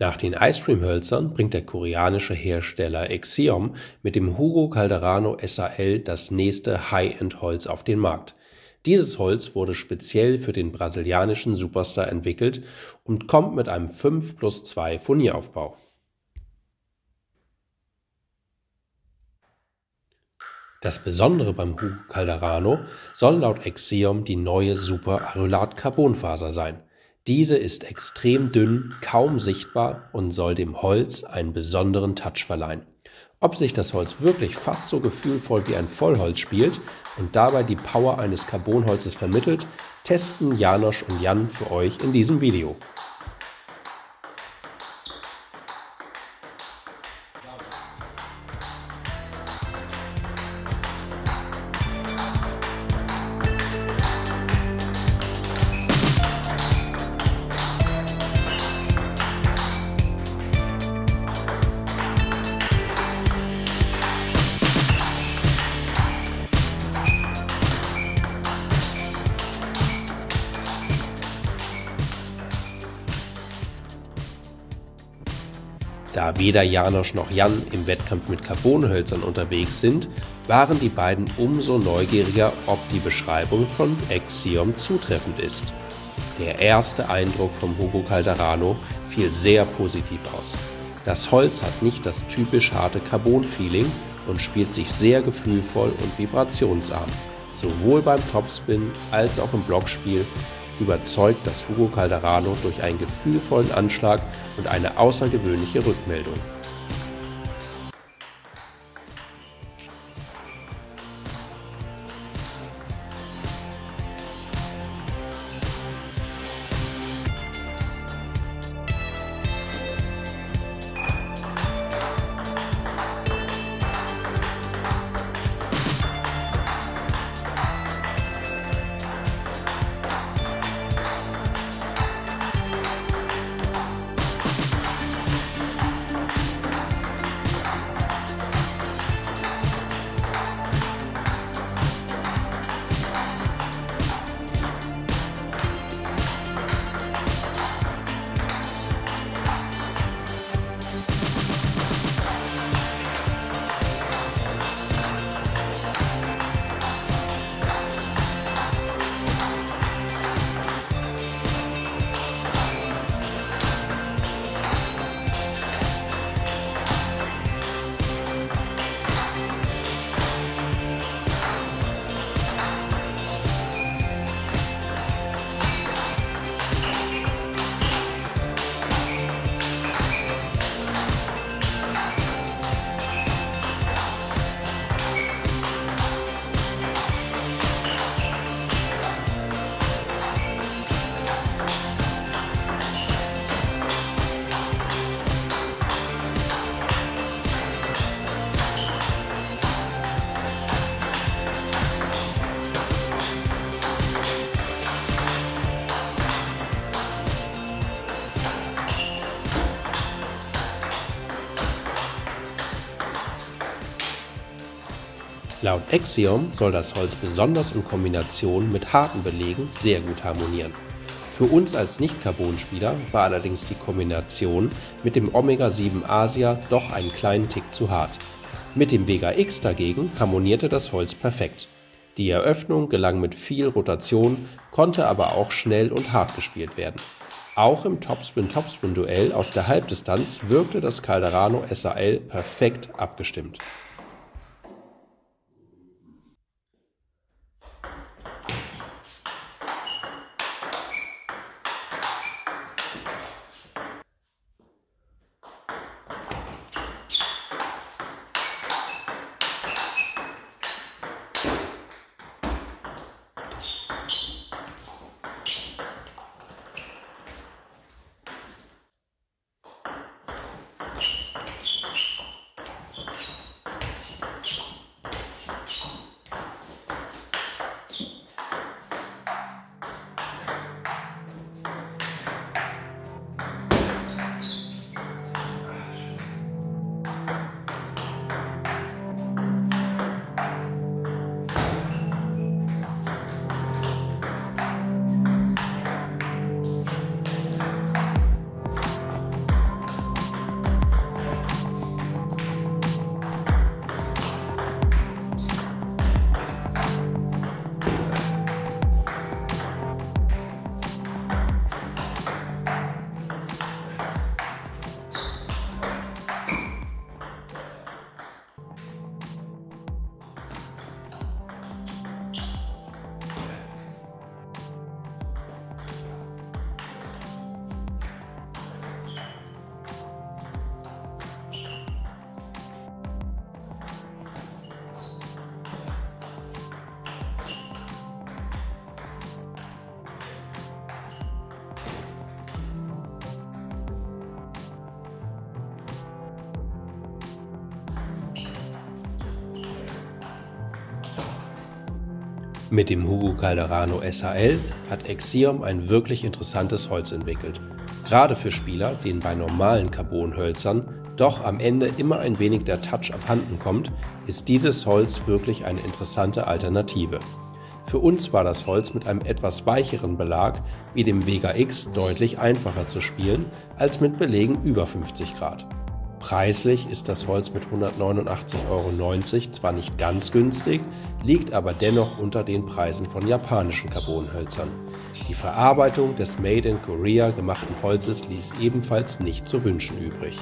Nach den Eiscreme-Hölzern bringt der koreanische Hersteller Axiom mit dem Hugo Calderano SAL das nächste High-End-Holz auf den Markt. Dieses Holz wurde speziell für den brasilianischen Superstar entwickelt und kommt mit einem 5+2 Furnieraufbau. Das Besondere beim Hugo Calderano soll laut Axiom die neue Super Arylat Carbonfaser sein. Diese ist extrem dünn, kaum sichtbar und soll dem Holz einen besonderen Touch verleihen. Ob sich das Holz wirklich fast so gefühlvoll wie ein Vollholz spielt und dabei die Power eines Carbonholzes vermittelt, testen Janosch und Jan für euch in diesem Video. Da weder Janosch noch Jan im Wettkampf mit Carbonhölzern unterwegs sind, waren die beiden umso neugieriger, ob die Beschreibung von Axiom zutreffend ist. Der erste Eindruck vom Hugo Calderano fiel sehr positiv aus. Das Holz hat nicht das typisch harte Carbon-Feeling und spielt sich sehr gefühlvoll und vibrationsarm. Sowohl beim Topspin als auch im Blockspiel überzeugt das Hugo Calderano durch einen gefühlvollen Anschlag und eine außergewöhnliche Rückmeldung. Laut Axiom soll das Holz besonders in Kombination mit harten Belegen sehr gut harmonieren. Für uns als Nicht-Carbon-Spieler war allerdings die Kombination mit dem Omega VII Asia doch einen kleinen Tick zu hart. Mit dem Vega X dagegen harmonierte das Holz perfekt. Die Eröffnung gelang mit viel Rotation, konnte aber auch schnell und hart gespielt werden. Auch im Topspin-Topspin-Duell aus der Halbdistanz wirkte das Calderano SAL perfekt abgestimmt. Mit dem Hugo Calderano SAL hat Axiom ein wirklich interessantes Holz entwickelt. Gerade für Spieler, denen bei normalen Carbonhölzern doch am Ende immer ein wenig der Touch abhanden kommt, ist dieses Holz wirklich eine interessante Alternative. Für uns war das Holz mit einem etwas weicheren Belag wie dem Vega X deutlich einfacher zu spielen als mit Belegen über 50 Grad. Preislich ist das Holz mit 189,90 € zwar nicht ganz günstig, liegt aber dennoch unter den Preisen von japanischen Carbonhölzern. Die Verarbeitung des Made in Korea gemachten Holzes ließ ebenfalls nicht zu wünschen übrig.